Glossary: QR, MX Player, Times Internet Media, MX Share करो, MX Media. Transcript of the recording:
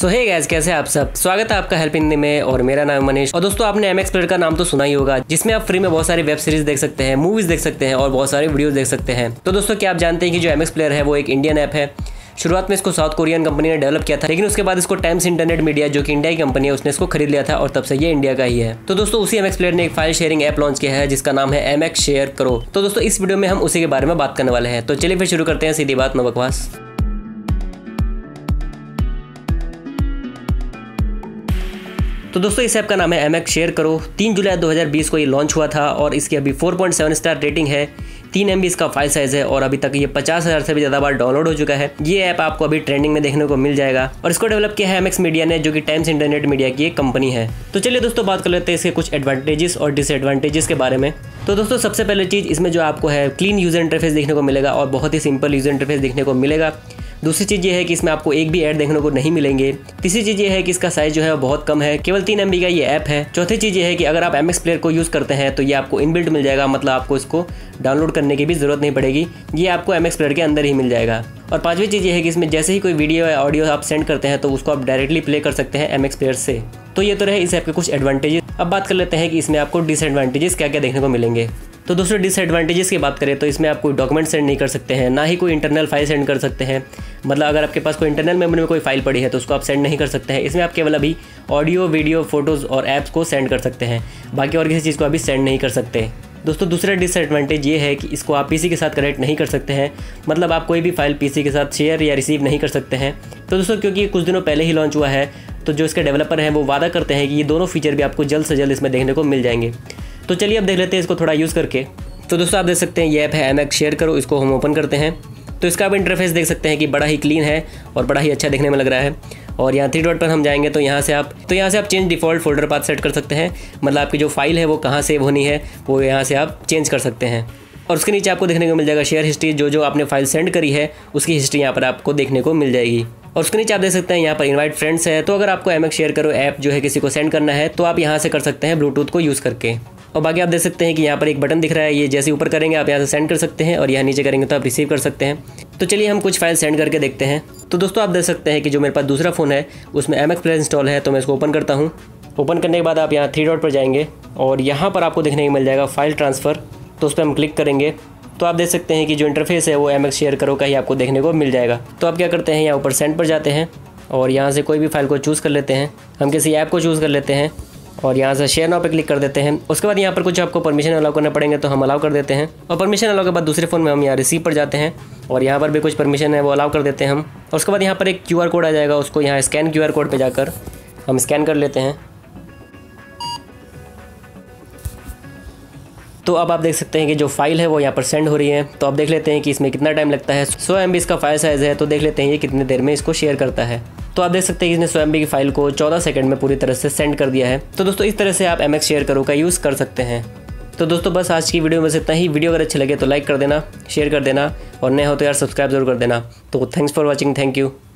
सो hey guys, कैसे आप सब, स्वागत है आपका हेल्प हिंदी में और मेरा नाम मनीष। और दोस्तों, आपने MX Player का नाम तो सुना ही होगा, जिसमें आप फ्री में बहुत सारी वेब सीरीज देख सकते हैं, मूवीज देख सकते हैं और बहुत सारे वीडियोस देख सकते हैं। तो दोस्तों, क्या आप जानते हैं कि जो MX Player है वो एक इंडियन ऐप है। शुरुआत में इसको साउथ कोरियन कंपनी ने डेवलप किया था, लेकिन उसके बाद इसको टाइम्स इंटरनेट मीडिया, जो कि इंडिया की कंपनी है, उसने इसको खरीद लिया था और तब से ये इंडिया का ही है। तो दोस्तों, उसी MX Player ने एक फाइल शेयरिंग ऐप लॉन्च किया है जिसका नाम है MX शेयर करो। तो दोस्तों, इस वीडियो में हम उसी के बारे में बात करने वाले हैं। तो चलिए फिर शुरू करते हैं, सीधी बात, नो बकवास। तो दोस्तों, इस ऐप का नाम है MX शेयर करो। 3 जुलाई 2020 को ये लॉन्च हुआ था और इसकी अभी 4.7 स्टार रेटिंग है। 3 MB इसका फाइल साइज है और अभी तक ये 50,000 से भी ज़्यादा बार डाउनलोड हो चुका है। ये ऐप आपको अभी ट्रेंडिंग में देखने को मिल जाएगा और इसको डेवलप किया है MX मीडिया ने, जो कि टाइम्स इंटरनेट मीडिया की एक कंपनी है। तो चलिए दोस्तों, बात कर लेते हैं इसके कुछ एडवांटेजेस और डिसएडवांटेजेस के बारे में। तो दोस्तों, सबसे पहले चीज़ इसमें जो आपको है, क्लीन यूज़र इंटरफेस देखने को मिलेगा और बहुत ही सिंपल यूज़र इंटरफेस देखने को मिलेगा। दूसरी चीज़ ये है कि इसमें आपको एक भी ऐड देखने को नहीं मिलेंगे। तीसरी चीज़ ये है कि इसका साइज़ जो है वो बहुत कम है, केवल 3 MB का ये ऐप है। चौथी चीज़ ये है कि अगर आप MX Player को यूज़ करते हैं तो ये आपको इनबिल्ट मिल जाएगा, मतलब आपको इसको डाउनलोड करने की भी ज़रूरत नहीं पड़ेगी, ये आपको MX Player के अंदर ही मिल जाएगा। और पांचवी चीज़ ये है कि इसमें जैसे ही कोई वीडियो या ऑडियो आप सेंड करते हैं तो उसको आप डायरेक्टली प्ले कर सकते हैं MX Player से। तो ये तो रहे इस ऐप के कुछ एडवांटेजेस। अब बात कर लेते हैं कि इसमें आपको डिसएडवांटेजेस क्या क्या देखने को मिलेंगे। तो दोस्तों, डिसएडवांटेजेस की बात करें तो इसमें आप कोई डॉक्यूमेंट सेंड नहीं कर सकते हैं, ना ही कोई इंटरनल फाइल सेंड कर सकते हैं। मतलब अगर आपके पास कोई इंटरनल मेमोरी में कोई फाइल पड़ी है तो उसको आप सेंड नहीं कर सकते हैं। इसमें आप केवल अभी ऑडियो, वीडियो, फोटोज़ और ऐप्स को सेंड कर सकते हैं, बाकी और किसी चीज़ को अभी सेंड नहीं कर सकते। दोस्तों, दूसरा डिसएडवांटेज ये है कि इसको आप पीसी के साथ कनेक्ट नहीं कर सकते हैं, मतलब आप कोई भी फाइल पीसी के साथ शेयर या रिसीव नहीं कर सकते हैं। तो दोस्तों, क्योंकि कुछ दिनों पहले ही लॉन्च हुआ है तो जो इसके डेवलपर हैं वो वादा करते हैं कि ये दोनों फीचर भी आपको जल्द से जल्द इसमें देखने को मिल जाएंगे। तो चलिए अब देख लेते हैं इसको थोड़ा यूज़ करके। तो दोस्तों, आप देख सकते हैं ये ऐप है MX शेयर करो। इसको हम ओपन करते हैं तो इसका आप इंटरफेस देख सकते हैं कि बड़ा ही क्लीन है और बड़ा ही अच्छा देखने में लग रहा है। और यहाँ 3 डॉट पर हम जाएंगे तो यहाँ से आप change default folder path set कर सकते हैं, मतलब आपकी जो फाइल है वो कहाँ सेव होनी है वो यहाँ से आप चेंज कर सकते हैं। और उसके नीचे आपको देखने को मिल जाएगा शेयर हिस्ट्री, जो आपने फाइल सेंड करी है उसकी हिस्ट्री यहाँ पर आपको देखने को मिल जाएगी। और उसके नीचे आप देख सकते हैं यहाँ पर इनवाइट फ्रेंड्स है। तो अगर आपको MX शेयर करो ऐप जो है किसी को सेंड करना है तो आप यहाँ से कर सकते हैं ब्लूटूथ को यूज़ करके। और बाकी आप देख सकते हैं कि यहाँ पर एक बटन दिख रहा है, ये जैसे ऊपर करेंगे आप यहाँ से सेंड कर सकते हैं और यहाँ नीचे करेंगे तो आप रिसीव कर सकते हैं। तो चलिए हम कुछ फाइल सेंड करके देखते हैं। तो दोस्तों, आप देख सकते हैं कि जो मेरे पास दूसरा फ़ोन है उसमें MX Player इंस्टॉल है, तो मैं इसको ओपन करता हूँ। ओपन करने के बाद आप यहाँ 3 डॉट पर जाएंगे और यहाँ पर आपको देखने को मिल जाएगा फाइल ट्रांसफ़र, तो उस पर हम क्लिक करेंगे। तो आप देख सकते हैं कि जो इंटरफेस है वो MX शेयर करो का ही आपको देखने को मिल जाएगा। तो आप क्या करते हैं, यहाँ ऊपर सेंड पर जाते हैं और यहाँ से कोई भी फाइल को चूज़ कर लेते हैं। हम किसी ऐप को चूज़ कर लेते हैं और यहाँ से शेयर नाउ पे क्लिक कर देते हैं। उसके बाद यहाँ पर कुछ आपको परमिशन अलाउ करना पड़ेंगे, तो हम अलाउ कर देते हैं। और परमिशन अलाउ के बाद दूसरे फ़ोन में हम यहाँ रिसीव पर जाते हैं और यहाँ पर भी कुछ परमिशन है वो अलाउ कर देते हैं हम। और उसके बाद यहाँ पर एक QR कोड आ जाएगा, उसको यहाँ स्कैन QR कोड पर जाकर हम स्कैन कर लेते हैं। तो अब आप देख सकते हैं कि जो फाइल है वो यहाँ पर सेंड हो रही है। तो आप देख लेते हैं कि इसमें कितना टाइम लगता है। 100 MB इसका फाइल साइज़ है, तो देख लेते हैं ये कितनी देर में इसको शेयर करता है। तो आप देख सकते हैं कि इसने 100 MB की फाइल को 14 सेकंड में पूरी तरह से सेंड कर दिया है। तो दोस्तों, इस तरह से आप MX शेयर करो का यूज़ कर सकते हैं। तो दोस्तों, बस आज की वीडियो में इतना ही। वीडियो अगर अच्छी लगे तो लाइक कर देना, शेयर कर देना और नए हो तो यार सब्सक्राइब जरूर कर देना। तो thanks for watching, thank you.